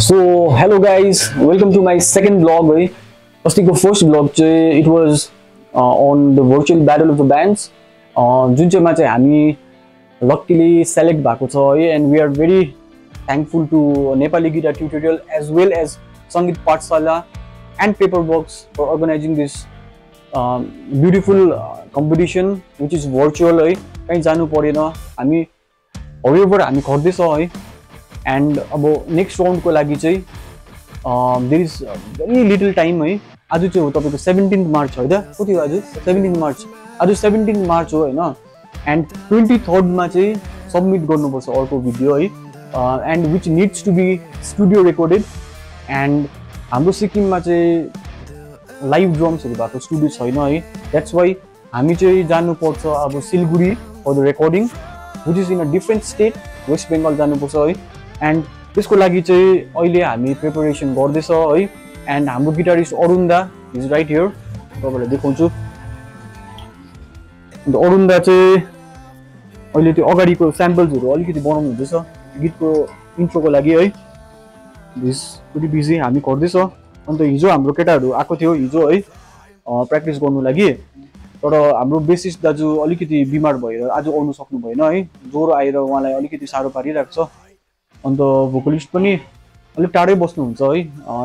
So hello guys, welcome to my second vlog. Astiko first vlog it was on the virtual battle of the bands. Jun chai ma chai hami luckily select bhako cha, and we are very thankful to Nepali Guitar Tutorial as well as Sangeet Patshala and Paper Box for organizing this beautiful competition, which is virtual. However, and about next round there is very little time. Today is 17th March. What is 17th March? Today is 17th March, and 23rd March submit our video, and which needs to be studio recorded. And हाम्रो सिक्किम मा चाहिँ live drums हरु भएको studio छैन है, that's why हामी चाहिँ जानु पर्छ अब Siliguri for the recording, which is in a different state, West Bengal जानु पर्छ है। एन्ड त्यसको लागि चाहिँ अहिले हामी प्रिपरेसन गर्दै छ है, एन्ड हाम्रो गिटारिस्ट अरुण दा इज राइट हियर, तपाईहरुलाई देखाउँछु। अरुण दा चाहिँ अहिले त्यो अगाडिको स्याम्पल्सहरु अलिकति बनाउनु हुँदैछ गीतको इन्ट्रोको लागि है। This pretty busy. हामी गर्दैछ, अनि त हिजो हाम्रो केटाहरु आको थियो हिजो है प्र्याक्टिस गर्नु लागि, तर हाम्रो बेसिस दाजु अलिकति बिमार भएर आज आउन सक्नु भएन है, ज्वरो आएर उहाँलाई अलिकति साह्रो पारिरहेको छ। अनि त भोकलिस्ट पनि अलि टाढै बस्नु हुन्छ है,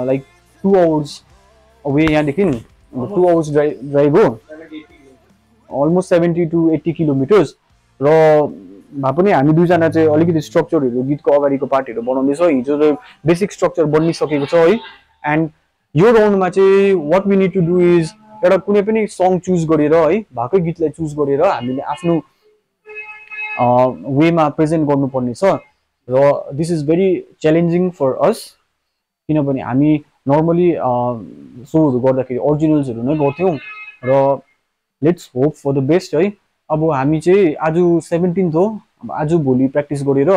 लाइक 2 आवर्स अवे यहाँ देखिन 2 आवर्स ड्राइभ हो, अलमोस्ट 70 टु 80 किलोमिटर्स। र भा पनि हामी दुई जना चाहिँ अलिकति स्ट्रक्चरहरु गीतको अगाडिको पार्टहरु बनाउँदै छौ, हिजो चाहिँ बेसिक स्ट्रक्चर बन्नि सकेको छ है। एन्ड यो राउन्डमा चाहिँ what we need to do is एउटा कुनै पनि सङ चुज गरेर है, भाकै गीतलाई चुज गरेर हामीले आफ्नो वेमा प्रेजेन्ट गर्नुपर्ने छ, र this is very challenging for us, किनभने हामी नर्मली सोहरु गर्दाखेरि ओरिजिनल्सहरु नै गर्थ्यौ, र let's hope for the best है। अब हामी चाहिँ आज 17 हो, अब आज भोलि प्र्याक्टिस गरेर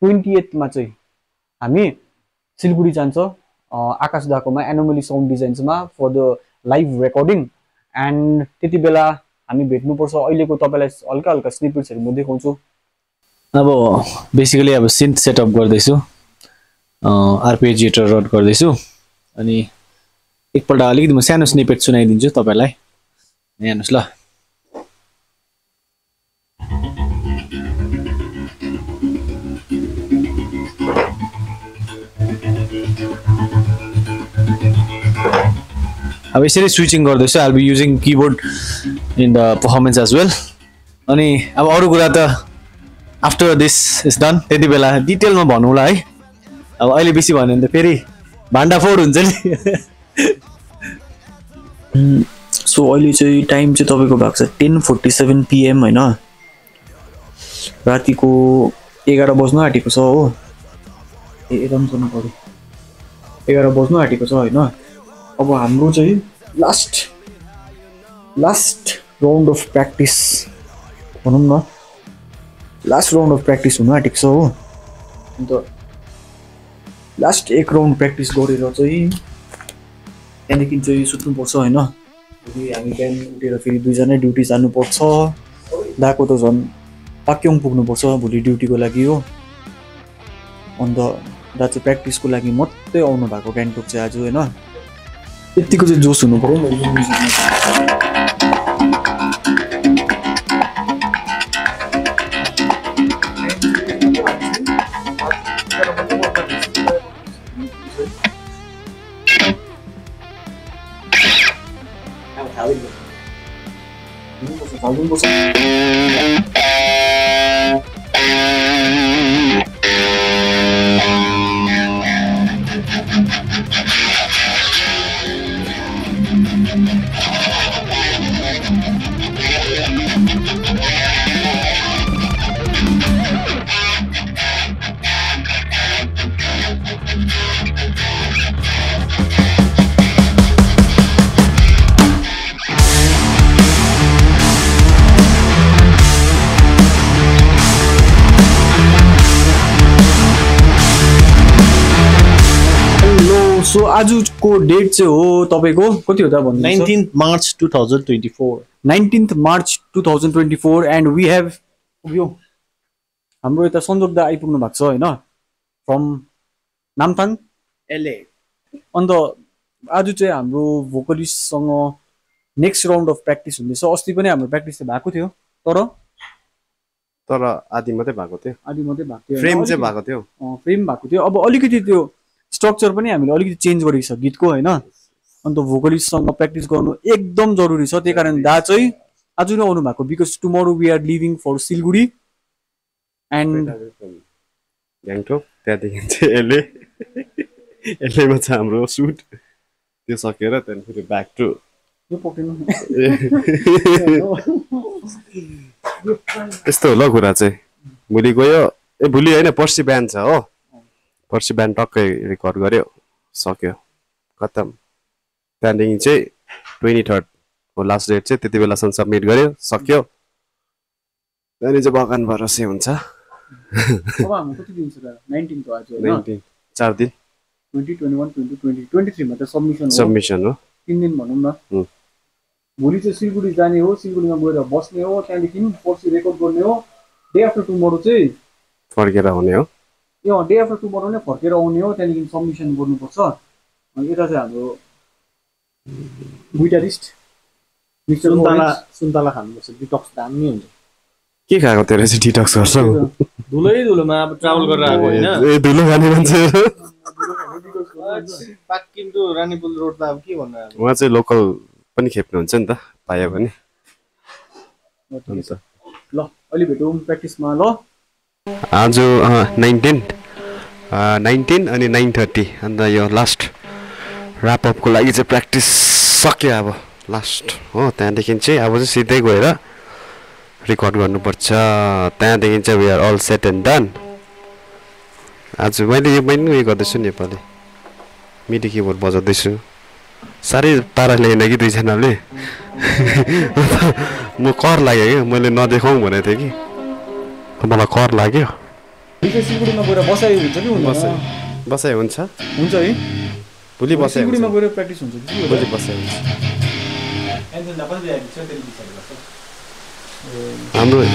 28 मा चाहिँ हामी सिलगुडी जान्छ आकाश दाकोमा एनोमली साउन्ड डिजाइन्समा for the live recording. And त्यति बेला हामी भेट्नु पर्छ। अहिलेको तपाईलाई हल्का हल्का स्निपेट्सहरु म देखाउँछु। अब बेसिकली अब सिन्थ सेटअप गर्दैछु, आरपेजिएटर रड गर्दैछु, अनि एकपल्ट अलिकति म सानो स्निपेट सुनाइदिन्छु तपाईलाई, हेर्नुस् ल। अब यसरी स्विचिङ गर्दैछु, I will be using keyboard in the performance as well. अनि अब अरु कुरा त आफ्टर दिस इज डन त्यति बेला डिटेलमा भन्नुला है, अब अहिले बेसी भन्यो भने त फेरि भान्डाफोड हुन्छ नि। सो अहिले चाहिँ टाइम चाहिँ तपाईको भएको छ 10:47 पीएम हैन, रातिको 11 बज्न आँटेको छ हो, एकदम सुन्न पर्यो 11 बज्न आँटेको छ हैन। अब हाम्रो चाहिँ लास्ट राउन्ड अफ प्र्याक्टिस भनौँ न, लास्ट राउन्ड अफ प्र्याक्टिस हुन आँटेको छ हो। अन्त लास्ट एक राउन्ड प्र्याक्टिस गरेर चाहिँ त्यहाँदेखि चाहिँ सुत्नुपर्छ होइन, फेरि हामी बिहान उठेर फेरि दुईजना ड्युटी जानुपर्छ, दाको त झन् पाक्योङ पुग्नुपर्छ भोलि ड्युटीको लागि हो। अन्त दा चाहिँ प्र्याक्टिसको लागि मात्रै आउनु भएको गान्तोक चाहिँ आज होइन, यतिको चाहिँ जोस हुनु पर्यो। सो आजको डेट चाहिँ हो तपाईको कति हो त भन्नु, 19th March 2024 19th March 2024। And we have पुग्यो, हाम्रो यता सन्दोकदा आइपुग्नु भएको छ हैन, from Namthang LA. On the Ajute Amro vocalist song next round of practice on the Sostipane Amro practice the Bakutio, Toro Tora Adimate Bagote, Adimote Bakio, Frames Bakotio, Frame Bakutio, about Olikitio structure Pane, I mean, Olik change what is a Gitko, and on the vocalist song of practice go Egdom Zoru, so take and that's why Ajuno Mako because tomorrow we are leaving for Silguri and Gangtok, that is LA. Elema Tamro suit. This Akira, then put it back to the Pokemon. It's the Logurate. Buligoyo, a bully and a Percy Bands. Oh, Percy Band Talk record Gorio. Soccer. Katam. Standing in J 23rd. Or last day, the Tibetan submit Gorio. Soccer. Then is a bug and Barra Sevenza. 19 to 19. Chardi. 2021, 2020, 23 मतलब submission हो तीन दिन भनौं न भोलि चाहिँ सिलगुडी जाने हो सिलगुडीमा गएर बस्ने हो त्यहाँदेखि पर्सी रेकर्ड गर्ने हो डे आफ्टर टुमरो चाहिँ फर्केर आउने हो यो डे आफ्टर टुमरो नै फर्केर आउने हो त्यहाँदेखि सबमिशन गर्नु पर्छ अनि एटा चाहिँ हाम्रो गिटारिस्ट मिस्टर सुन्तला खानुपर्छ डिटक्स दामी हुन्छ के खाएको तेरे चाहिँ डिटक्स गर्छौ धुलै धुलोमा अब ट्राभल गरेर आको हैन ए धुलो खाने मान्छे Back into Ranipul Road, I have given. What's a local Panikapton Center? Payavani. What is it? Olivetum practice Malo? Ajo 19 and 9:30. And your last wrap up cola is a practice. Sakia last. Oh, Tandakinche, I was a city guerra record one percha. Tandakinche, we are all set and done. As when you got the Sunipali. Me the keyboard was of this. Sorry, Paralay negative channel. No car like you, well, not the home when I take it. Come on a car like you. Because you couldn't have a boss. I would boss. I won't say. Bully boss. I wouldn't have a practice. And then the other day, I'm certainly. I'm doing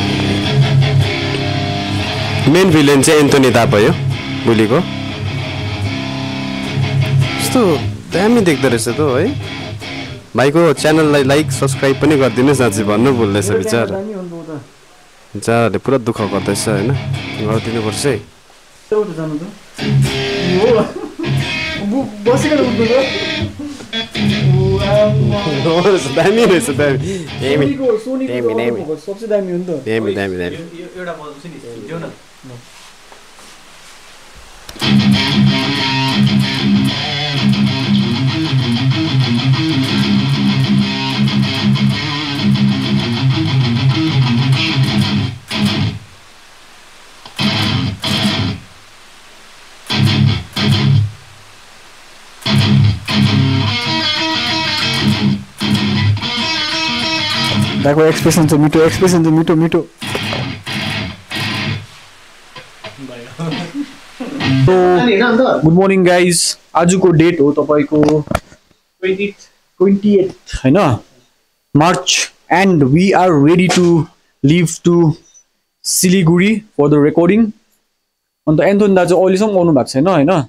main villain, Anthony Tapayo. Bully go. So, damn it, the rest of the way. My go channel like, subscribe, and you got dinners at the vulnerable lesser. It's the product of the sun. What do you say? So, the sun. What's it going to do? Damn it, it's a damn. Damn it, damn it. What's the damn you do? Damn it, damn it. You're about to see it. That way, expression to me too. So, good morning, guys. Ajuko date ho tapaiko 28th, hai na? March, and we are ready to leave to Siliguri for the recording. On the end, that's all is on one back, hai na?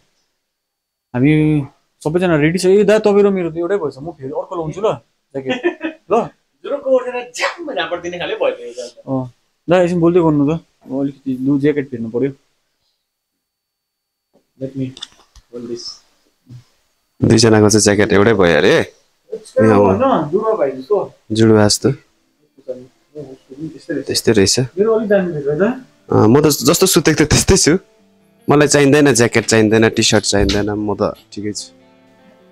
I mean, so much ready. Say that over me, the other was a movie or colonel. Oh, that's in Bulldog. New jacket pin for you. Let me hold this. This and I got a jacket every boy, eh? No, Julaster. Just to take the tissue. Mala chain, then a jacket chain, then a t shirt chain, then a mother tickets.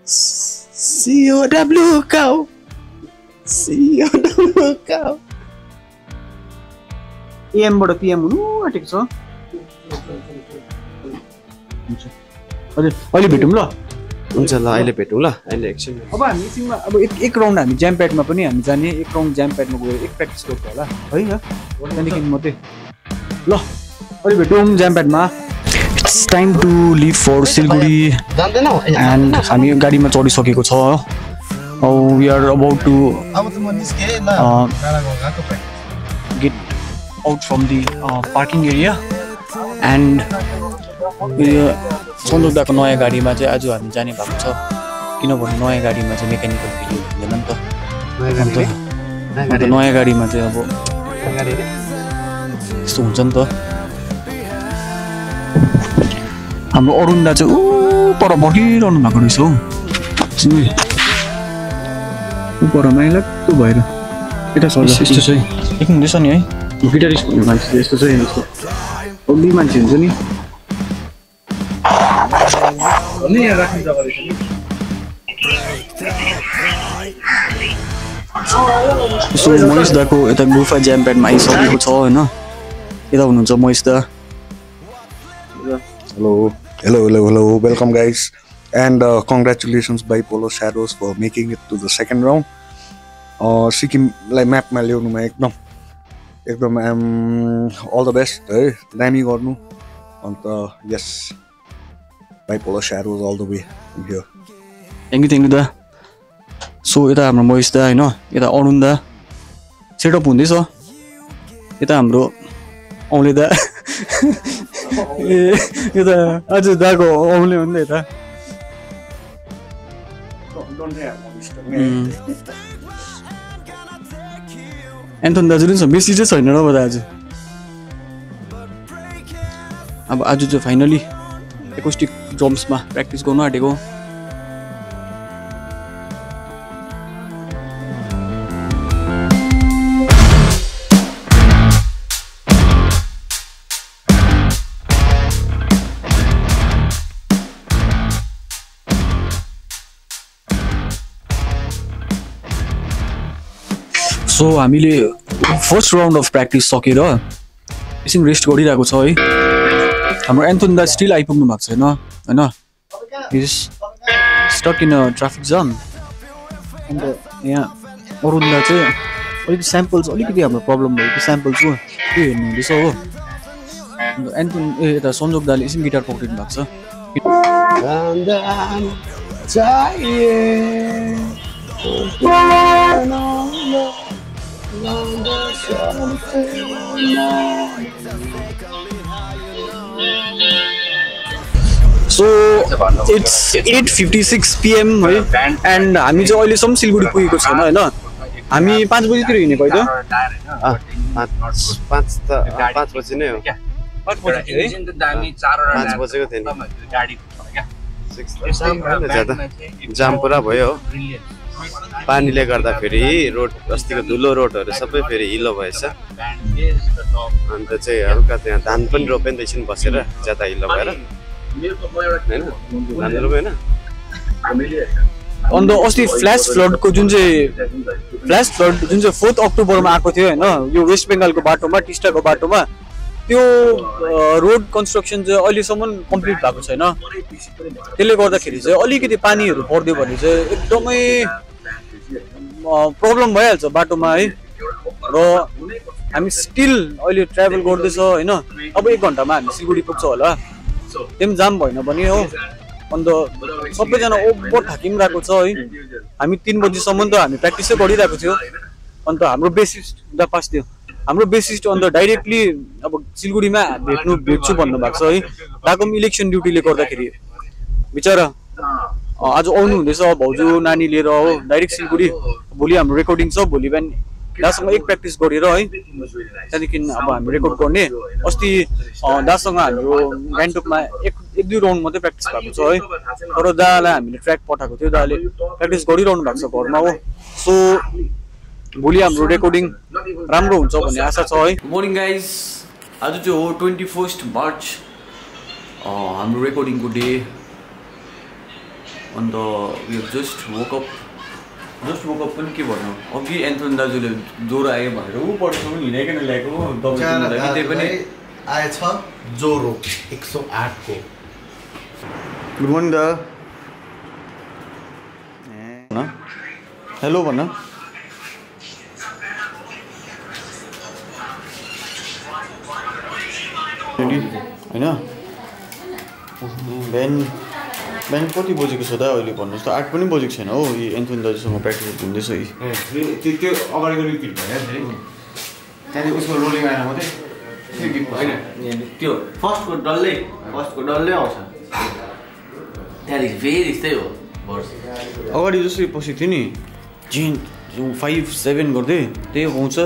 COW cow. See you don't look out. AM but a PM, I think so. Only Betula. Unsala, I Betula, I election. About missing a crown and jam pad mapani and Zani, a crown jam pad no effects to Pala. Oh, yeah, what can you motive? Law, only Betum jam pad ma. It's time to leave for Silguri and I'm your Gadi Matori Soki Koto. Oh, we are about to get out from the parking area and यो सन्दुकदाको नयाँ गाडीमा चाहिँ आज हामी जाने भएको छ किनभने नयाँ गाडीमा चाहिँ मेकानिकल भिडियो हुँदैन नि त नयाँ गाडीमा चाहिँ अब यस्तो हुन्छ नि त हाम्रो अरुण दा चाहिँ पर बढिरहनु भएको रहेछ हौ ऊपर माइलाको भएर एटा सल्ला यस्तो चाहिँ एक हुँदैछ नि है गिटारिस्ट भन्ने मान्छे यस्तो चाहिँ ओली मान्छे हुन्छ नि अनि यहाँ राख्नु जग्गा रहेछ नि सो महेश दाको एटा गुफा ज्याम प्याडमा आइसकेको छ हैन एता हुनुहुन्छ महेश दा hello welcome guys and congratulations Bipolar Shadows for making it to the second round Sikkim like map ma ल्याउनु म एकदम all the best है दामी गर्नु अन्त yes Bipolar Shadows all the way from here thank you दा सो एता हाम्रो महेश दा हैन एता अरुण दा सेटअप हुँदैछ एता हाम्रो औले दा यो त आज दाको आउने हो नि त एन्थन दाजुले चाहिँ बेसी चाहिँ छैन र बडा आज अब आज चाहिँ फाइनली एकोस्टिक ड्रम्समा प्र्याक्टिस गर्न आँटेको So हामीले first round of practice सकेर एकछिन रेस्ट गरिरहेको छ है हाम्रो एन्थन दा स्टिल आइपुग्नु भएको छैन हैन is stuck in a traffic jam and यहाँ अरुण दा चाहिँ अलिकति स्याम्पल्स अलिकति हाम्रो प्रब्लम भयो कि स्याम्पल्सको के हेर्नु हुँदैछ हो एन्थन यता संजोग दाले एकछिन गिटार पक्रिनु भएको छ So it's 8:56 PM and हामी चाहिँ अहिले सम्म सिलगुडी पुगेको छैन हैन हामी 5 बजेतिर हिँड्ने भयो त 5 बजे नै हो 5 बजे है दामी 4 बजेको थियो नि गाडी क्या 6 जाम पुरा भयो पानीले गर्दा फेरि रोड अस्तिको धुलो रोडहरु सबै फेरि हिलो भएछ अन्त चाहिँ हल्का त्यहाँ धान पनि रोपेन त्यसैन बसेर ज्यादा हिलो भएर अन द अस्ति फ्ल्यास फ्लडको जुन चाहिँ फ्ल्यास फ्लड जुन चाहिँ 4 अक्टोबरमा आएको थियो हैन यो वेस्ट बंगालको बाटोमा टिस्टाको बाटोमा त्यो रोड कन्स्ट्रक्सन चाहिँ अहिले सम्म कम्प्लिट भएको छैन त्यसले गर्दाखेरि चाहिँ अलिकति पानीहरु पर्दै भने चाहिँ एकदमै प्रब्लम भइहाल्छ बाटोमा है र हामी स्टिल अहिले ट्राभल गर्दै छ हैन अब 1 घण्टामा हामी सिलगुडी पुग्छ होला त्यम जाम भएन भने हो अन्त सबैजना ओभर थाकिमराको छ है हामी 3 बजे सम्म त हामी प्र्याक्टिसै गरिरहेको थियो अन्त हाम्रो बेसिस्ट द पास थियो हाम्रो बेसिस्ट अन द डाइरेक्टली अब सिलगुडीमा भेट्छु भन्नु भएको छ है दाकोम इलेक्सन ड्युटीले गर्दाखेरि बिचारा आज आउनु हुँदैछ भाउजू नानी लिएर हो डाइरेक्ट सिलगुडी भोलि हाम्रो रेकर्डिङ छ भोलि बिहान दासँग एक प्र्याक्टिस गरेर है त्यहाँदेखि अब हामी रेकर्ड गर्ने अस्ति दासँग हाम्रो गान्तोकमा एक दुई राउन्ड मात्रै प्र्याक्टिस भएको छ है तर दालाई हामीले ट्र्याक पठाएको थियो दाले प्र्याक्टिस गरिरहनु भएको छ घरमा हो सो भोलि हाम्रो रेकर्डिङ राम्रो हुन्छ भन्ने आशा छ है मर्निङ गाइज आज चाहिँ हो 21 मार्च हाम्रो रेकर्डिङको डे अन्त यो जस्ट वोक अप पनि के भन्नु अघि एन्थन दाजुले ज्वरो आयो भनेर ऊ पढ्नु हिँडाइकन ल्याएको दबाई त्यही पनि आएछ ज्वरो 108 को गुड मर्निङ दा हेलो भन्न हैन बिहान कति बजेको छ दा अहिले भन्नुहोस् त 8 पनि बजेको छैन हो यो एन्थन दाजुसँग प्र्याक्टिस हुँदैछ है त्यो अगाडिको रिपिट भयो है त्यहाँदेखि उसको रोलिङ आएर मात्रै That is very stable. Jin 5-7 गर्दै त्यही हुन्छ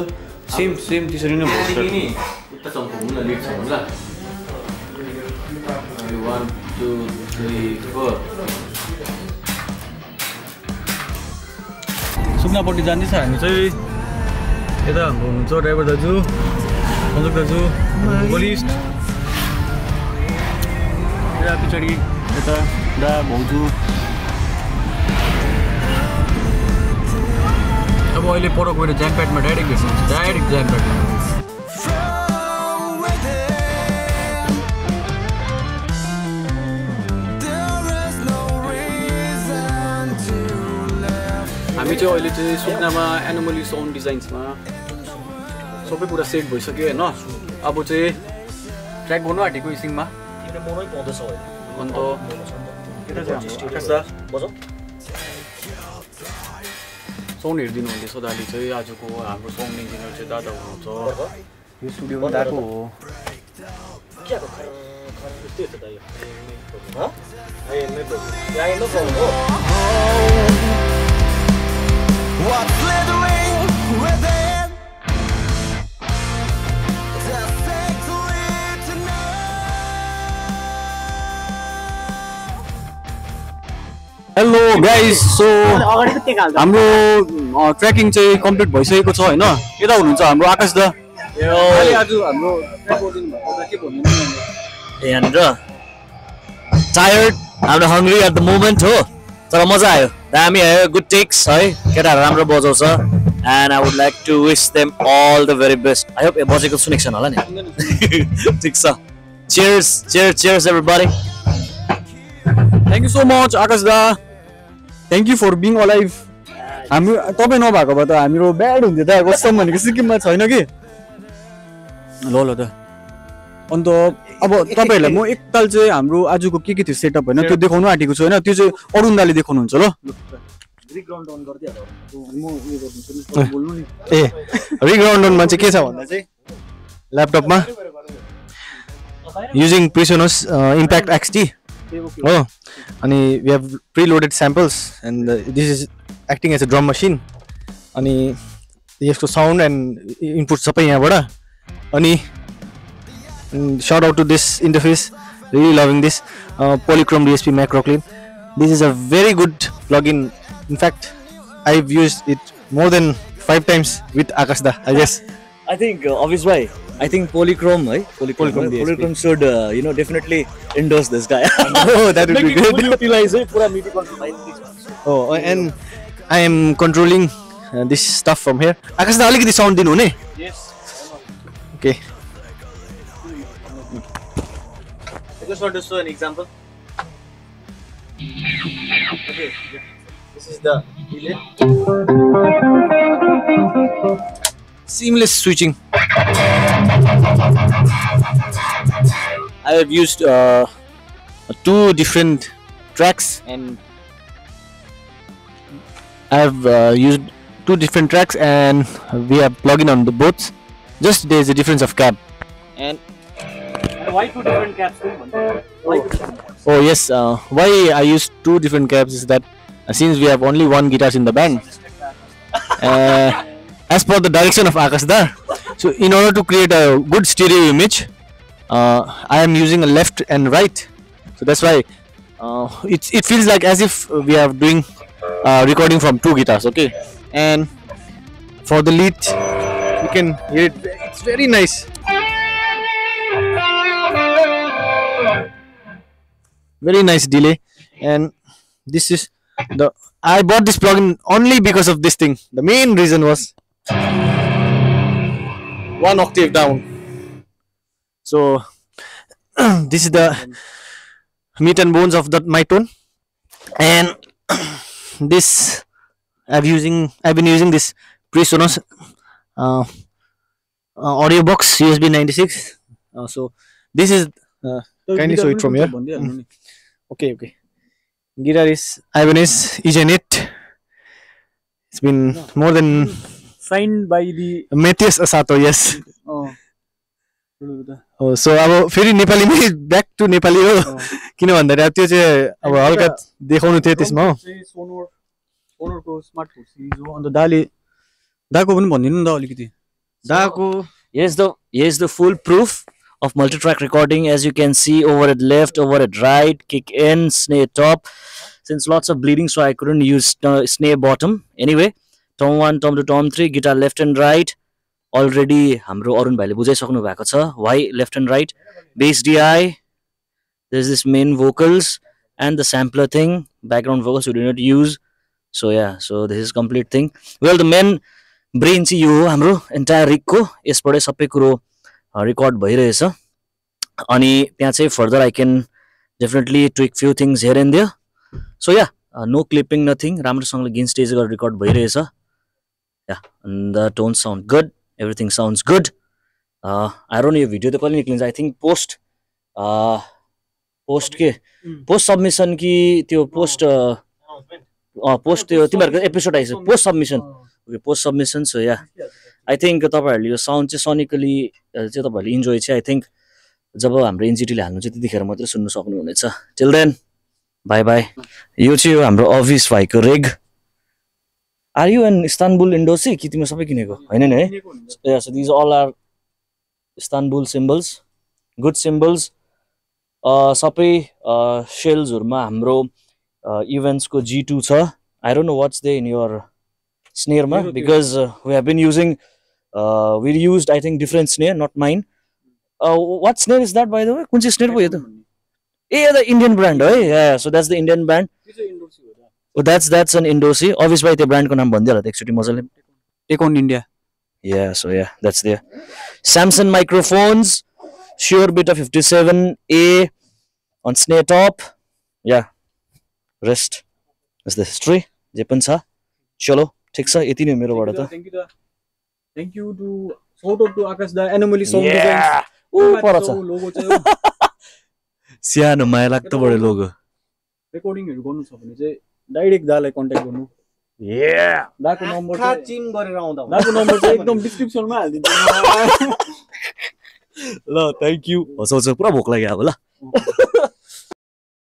सेम सेम त्यसरी नै हुन्छ नि उता चम्को हुन लेट छ होला 1 2 3 4 सुक्नापट्टि जान्दै छ हामी चाहिँ यता हुन्छ ड्राइभर दाजु हजुर दाजु पुलिस यहाँ पिछडी यता डा भाउजू अब अहिले पर गएर ज्याम प्याडमा डाइरेक्ट भेट्छ डाइरेक्ट ज्याम प्याडमा हामी चाहिँ अहिले चाहिँ सुक्नामा एनोमली साउन्ड डिजाइन्समा सबै कुरा सेट भइसक्यो हैन अब चाहिँ ट्र्याक गर्न आटेको इसिङमा तिम्रो मोरै पाउँदैछ अहिले अन्त के छ बजाऊ Sound engineer is also there. Today, our sound engineer is there. This studio is there. Hello guys, so हाम्रो ट्रेकिङ चाहिँ कम्प्लिट भइसकेको छ हैन यता हुनुहुन्छ हाम्रो आकाश दा अहिले आज हाम्रो रेकर्डिङ भएको के भन्नु ए हैन र tired out hungry at the moment हो तर मजा आयो दामी आयो गुड टेक्स है केटाहरु राम्रो बजाउँछ and I would like to wish them all the very best I hope ए बजेको सुनेक्सन होला नि ठीक छ cheers cheers cheers everybody Thank you so much, Akash da. Thank you for being alive. I'm top and over, but I'm your bad on the day. What's someone is thinking about China? Lola on the about top elmo, it tells you I'm Ru Ajuku kick it to set up and not to the Honatic, so not to the Orundali de Cononsolo. Reground on Gordia. Eh, reground on Manchikesa. Laptop ma using PreSonus Impact XT. Oh, and we have preloaded samples, and this is acting as a drum machine. And yes, to sound and input supply here, brother. And shout out to this interface. Really loving this Polychrome DSP Macro clean. This is a very good plugin. In fact, I've used it more than 5 times with Akashda. I guess. I think obviously. I think Polychrome, right? Polychrome should, you know, definitely endorse this guy. Oh, that would be good. Utilize it. Oh, and I am controlling this stuff from here. Akash, na alagi the sound din hune. Yes. Okay. I just want to show an example. Okay. This is the delay. Seamless switching. I have used 2 different tracks and we have plugged in on the both. Just there is a difference of cab. And why 2 different cabs? Oh yes, why I used 2 different cabs is that since we have only 1 guitar in the band. As per the direction of Akash da. So in order to create a good stereo image, I am using a left and right. So that's why it feels like as if we are doing recording from 2 guitars. Okay, and for the lead, you can hear it. It's very nice, very nice delay. And this is I bought this plugin only because of this thing. The main reason was 1 octave down. So this is the meat and bones of my tone, and this I've been using this PreSonus audio box USB 96. So this is kindly show it from here. Okay, okay. Guitar is Ibanez EJ-NET. It's been more than signed by the Mathias Asato, yes. Oh. So अब फेरि नेपालीमै back to Nepali हो किन भन्दा त्यो चाहिँ अब हल्का देखाउनु थियो त्यसमा हो सोनोर सोनोरको स्मार्ट कुर्सी जो अन्त दाको पनि भन्दिनु नि त अलिकति दाको here's the full proof of multi-track recording, as you can see, over at left, over at right, kick in, snare top. Since lots of bleeding, so I couldn't use snare bottom. Anyway, tom 1, tom 2, tom 3, guitar left and right. Already, hamro Arun bhaile bujhaisaknu bhako cha. Why left and right? Bass DI. There's this main vocals and the sampler thing. Background vocals we do not use. So yeah, so this is complete thing. Well, the main brain see you hamro entire rig ko yasbatai sabai kuro record bhairahecha. Ani tyaha chai further I can definitely tweak few things here and there. So yeah, no clipping, nothing. Ramro sangla gain stage ko record bhairahecha. Yeah, and the tones sound good. Everything sounds good. I don't know your video the quality cleans. I think post submission ki tyo post timarko episode aisyo post submission. Okay, post submission. So yeah, I think tapaharule yo sound chai sonically chai tapaharule enjoy chai. I think jaba hamro NGT le halnu chai tetikhera matra sunnu saknu hunecha. Till then, bye bye. Yo chai hamro office bhayeko rig. Are you in Istanbul, Indosi? Kitime sabai kineko haina ni? Yeah, so these all are Istanbul symbols, good symbols. Sabai shells huruma hamro events ko G2 cha. I don't know what's there in your snare ma, because we have been using we used I think different snare, not mine. What snare is that, by the way? Kunchi snare bhayo to? Yeah, the Indian brand, right? Yeah, so that's the Indian brand. Oh, that's an Indosi. Obviously by the brand ko naam bhandyo hola ekchoti mazale. Take on India. Yeah, so yeah, that's there. Samson microphones, Shure beta 57A on snare top. Yeah, rest is the history. Je pani cha. Chalo. Thank you to shout out to Akash da Anomaly Sound Designs. Oh, Siano maya lagta bade logo. Recording haru garnu cha bhane chai direct da lai contact garnu. Yeah. Da ko number cha team garera aunda. Da ko number cha ekdam description ma halidinchu. Lo, thank you. Hoso pura bhok lagyo hola.